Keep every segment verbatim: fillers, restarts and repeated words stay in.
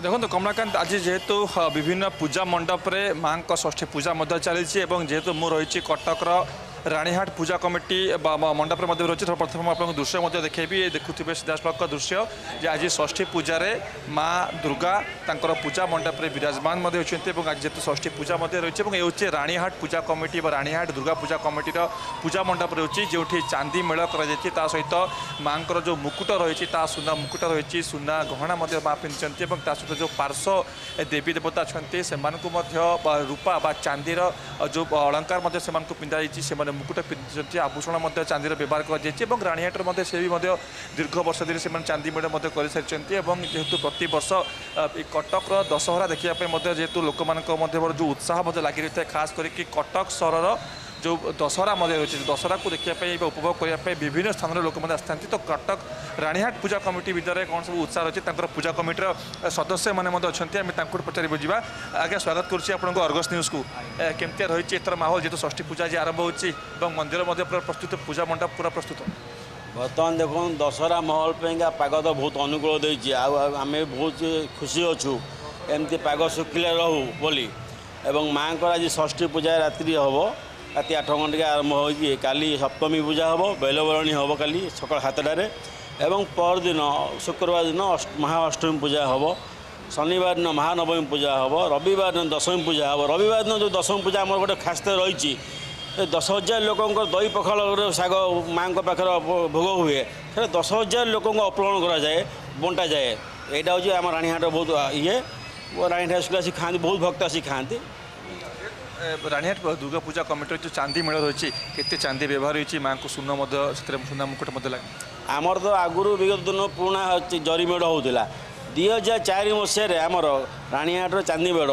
देखो कमलाकांत आज जेहेतु विभिन्न पूजा मंडप में माँ का षष्ठी पूजा चली जेहेतु मु रही कटक रानीहाट पूजा कमिटी मंडप में रही है। प्रथम आपको दृश्य देखेबी देखुए सीधासलख दृश्य जे आज षष्ठी पूजा रे माँ दुर्गा तांकर पूजा मंडप में विराजमान होती आज जेहेतु षष्ठी पूजा रही है। ये रानीहाट पूजा कमिटी व रानीहाट दुर्गा पूजा कमिटी पूजा मंडप रही जो चांदी मेल कर सहित माँ को जो मुकुट रही सुना मुकुट रही सुना गहना माँ पिंधि और सहित जो पार्श्व देवी देवता अच्छा से रूपा बा चांदीर जो अलंकार से पिंधाई से मुकुट पिंधि आभूषण चांदीर व्यवहार कर राणीहाटर से भी दीर्घ वर्ष दिन से चांदी मेड़ कर सारी और जेहेतु प्रत वर्ष कटक दशहरा देखापी जेहेतु लोक मान जो उत्साह लगी रही है। खास करके कटक सहर जो दशहरा रही है दशहरा को देखापी उपभोग करने विभिन्न स्थान लोक मैंने आसता तो कटक रानीहाट पूजा कमिटी भितर कौन सब उत्साह रही है पूजा कमिटर सदस्य मैंने अच्छा पचार बुझा आज्ञा स्वागत करुँच अर्गस न्यूज को केमती रही एथर माहौल जेहतु षष्ठी पूजा आज आरंभ हो मंदिर पूरा प्रस्तुत पूजा मंडप पूरा प्रस्तुत बर्तमान देखो दशहरा माहौल पर पाग तो बहुत अनुकूल देती आम बहुत खुशी अच्छु एमती पाग शुक्ला रहू बोली माँ को आज षष्ठी पूजा रात्रि हम राति आठ घंटे आरंभ हो काली सप्तमी पूजा हम बेलबरणी हम काली सका सातटे एवं परदिन शुक्रवार दिन महाअष्टमी पूजा हम शनिवार दिन महानवमी पूजा हम रविवार दिन दशमी पूजा हम रविवार दिन जो दशमी पूजा आम गोटे खासता रही दस हजार लोक दही पखाल शाग माँ पाखे भोग हुए दस हजार लोक अपहरण कराए बंटा जाए यहाँ हूँ आम रानीहाट बहुत ये रानीहाट स्कूल आसी खाती बहुत भक्त आसी खाती रानीहाट दुर्गा पूजा कमिटी जो चांदी मेल रही के चांदी व्यवहार होती माँ को सुन सुना मुकुट आमर तो आगुरी विगत दिन पुराणा जरीमेढ़ होता दुई हजार चार मसीह आमर रानीहाट चांदी मेढ़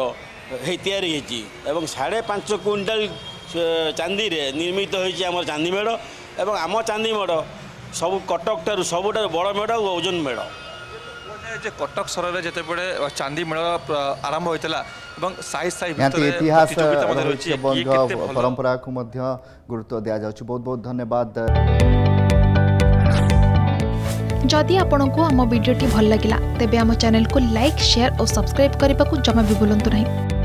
याची एवं साढ़े पांच क्विंटाल चांदी निर्मित होती आम चांदी मेढ़ एवं आम चांदी मेढ़ सब कटक ठार सबुठ बड़ मेढ़ और ओजन मेढ़ कटक सहर में जितेबाला चांदी मेल आरंभ होता इतिहास बंधु परंपरा को गुरुत्व दिया जाउछ। बहुत बहुत धन्यवाद। जदि आपंक आम भिडी भल लगा तेब आम चैनल को लाइक शेयर और सब्सक्राइब करने को जमा भी भूलु नहीं।